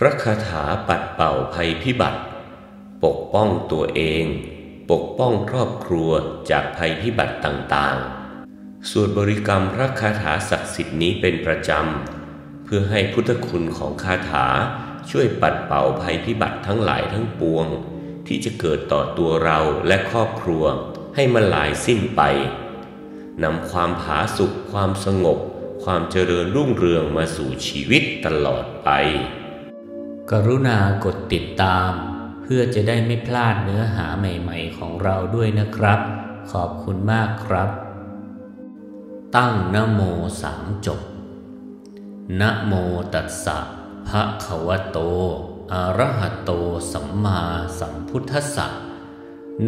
พระคาถาปัดเป่าภัยพิบัติปกป้องตัวเองปกป้องครอบครัวจากภัยพิบัติต่างๆสวดบริกรรมพระคาถาศักดิ์สิทธิ์นี้เป็นประจำเพื่อให้พุทธคุณของคาถาช่วยปัดเป่าภัยพิบัติทั้งหลายทั้งปวงที่จะเกิดต่อตัวเราและครอบครัวให้มันหลายสิ้นไปนำความผาสุกความสงบความเจริญรุ่งเรืองมาสู่ชีวิตตลอดไปกรุณากดติดตามเพื่อจะได้ไม่พลาดเนื้อหาใหม่ๆของเราด้วยนะครับขอบคุณมากครับตั้งนะโมสามจบนะโมตัสสะภะคะวะโตอะระหะโตสัมมาสัมพุทธัสสะ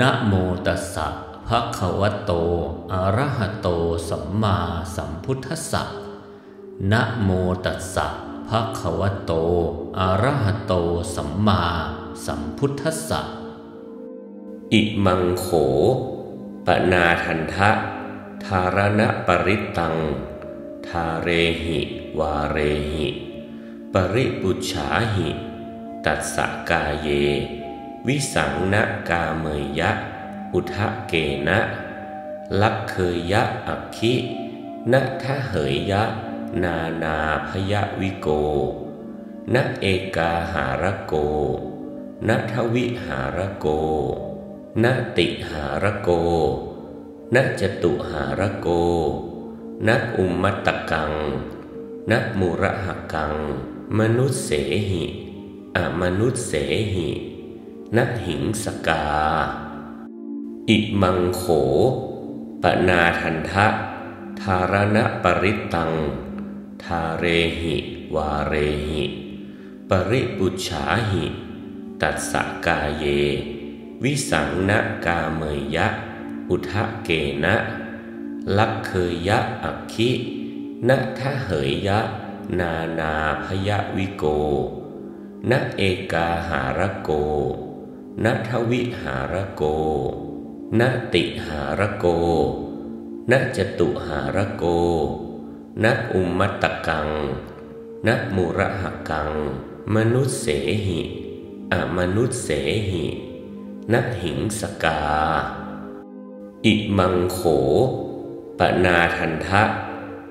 นะโมตัสสะภะคะวะโตอะระหะโตสัมมาสัมพุทธัสสะนะโมตัสสะภะคะวะโตอะระหะโตสัมมาสัมพุทธัสสะอิมังโขปนาทันทะทารณปริตังทาเรหิวาเรหิปริปุจฉาหิตัสสะกาเยวิสังนะกาเมยะอุทะเกนะลักเคยะอักขินะทะเหยยะนานาพยะวิโกนะเอกาหารโกนะทวิหารโกนะติหารโกนะจตุหารโกนะอุมมัตตกังนะมุระหะกังมนุสเสหิอมนุสเสหินะหิงสกาอิมังโขปนาทันทะทารณปริตังทาเรหิวาเรหิปริปุจฉาหิตัสสะกาเยวิสังนะกาเมยะอุทะเกนะลักเคยะอักขินะทะเหยยะนานาพยะวิโกนะเอกาหารโกนะทวิหารโกนะติหารโกนะจตุหารโกนะอุมมัตตกังนะมุระหะกังมนุสเสหิอมนุสเสหินะหิงสกาอิมังโขปนาทันทะ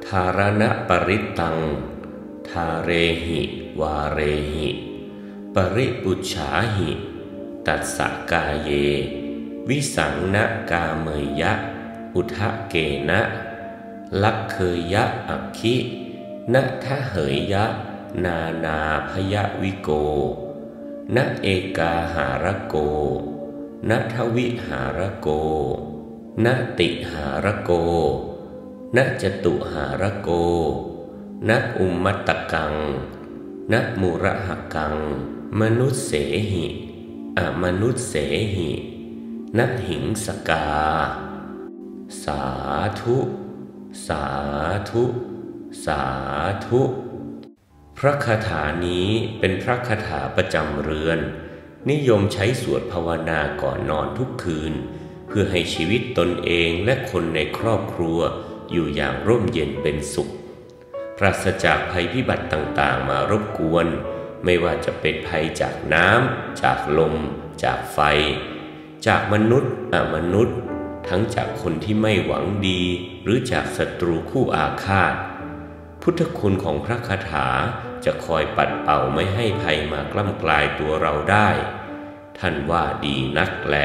ทารณปริตังทาเรหิวาเรหิปริปุจฉาหิตัสสะกาเยวิสังนะกาเมยะอุทะเกนะลักเคยะอักขินะทะเหยยะนานาพยะวิโกนะเอกาหารโกนะทวิหารโกนะติหารโกนะจตุหารโกนะอุมมัตตกังนะมุระหะกังมนุสเสหิอมนุสเสหินะหิงสกาสาธุสาธุสาธุพระคาถานี้เป็นพระคาถาประจำเรือนนิยมใช้สวดภาวนาก่อนนอนทุกคืนเพื่อให้ชีวิตตนเองและคนในครอบครัวอยู่อย่างร่มเย็นเป็นสุขปราศจากภัยพิบัติต่างๆมารบกวนไม่ว่าจะเป็นภัยจากน้ำจากลมจากไฟจากมนุษย์อมนุษย์ทั้งจากคนที่ไม่หวังดีหรือจากศัตรูคู่อาฆาตพุทธคุณของพระคาถาจะคอยปัดเป่าไม่ให้ภัยมากล้ำกลายตัวเราได้ท่านว่าดีนักแล